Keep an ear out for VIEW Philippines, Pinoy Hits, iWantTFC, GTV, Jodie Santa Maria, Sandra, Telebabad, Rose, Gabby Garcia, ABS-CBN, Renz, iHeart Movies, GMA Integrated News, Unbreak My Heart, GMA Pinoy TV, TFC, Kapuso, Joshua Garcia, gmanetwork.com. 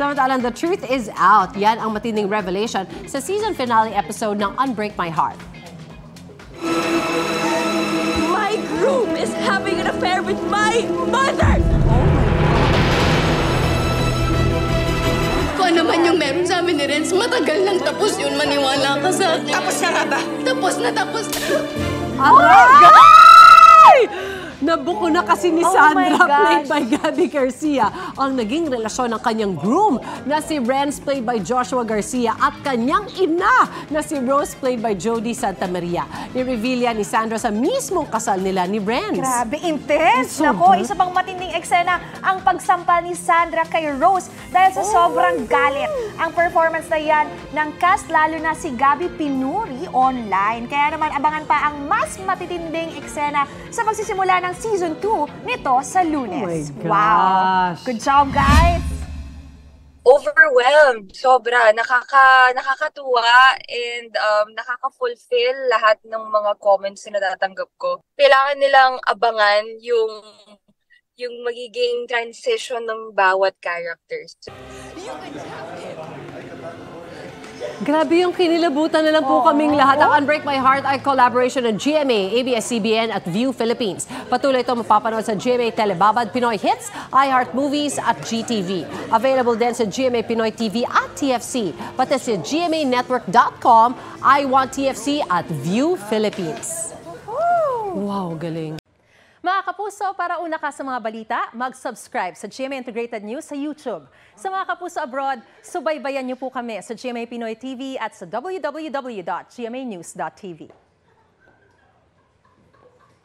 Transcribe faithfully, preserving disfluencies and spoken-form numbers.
Samantalang the truth is out. Yan ang matinding revelation sa season finale episode ng Unbreak My Heart. My groom is having an affair with my mother! Kung ano man yung meron sa amin ni Renz, matagal nang tapos yun. Maniwala ka sa akin. Tapos na nga ba? Tapos na tapos na. Aray! Nabuko na kasi ni Sandra, oh played by Gabby Garcia, ang naging relasyon ng kanyang groom na si Renz, played by Joshua Garcia, at kanyang ina na si Rose, played by Jodie Santa Maria. Nireveal ni Sandra sa mismong kasal nila ni Renz. Grabe, intense! So Nako, good. Isa pang matinding eksena ang pagsampa ni Sandra kay Rose dahil sa oh sobrang galit. Ang performance na yan ng cast, lalo na si Gabby, pinuri online. Kaya naman, abangan pa ang mas matitinding eksena sa magsisimula ng Season two nito sa Lunes. Oh wow! Good job, guys! Overwhelmed. Sobra. Nakaka, nakakatuwa and um, nakaka-fulfill lahat ng mga comments na natatanggap ko. Kailangan nilang abangan yung, yung magiging transition ng bawat characters. You can have it. Grabe yung kinilabutan na lang po kaming lahat. Ang Unbreak My Heart ay collaboration ng G M A, A B S C B N at VIEW Philippines. Patuloy ito mapapanood sa G M A Telebabad, Pinoy Hits, iHeart Movies at G T V. Available din sa G M A Pinoy T V at T F C. Pati sa G M A network dot com, iWantTFC at VIEW Philippines. Wow, galing. Mga kapuso, para una ka sa mga balita, mag-subscribe sa G M A Integrated News sa YouTube. Sa mga kapuso abroad, subaybayan niyo po kami sa G M A Pinoy T V at sa w w w dot g m a news dot t v.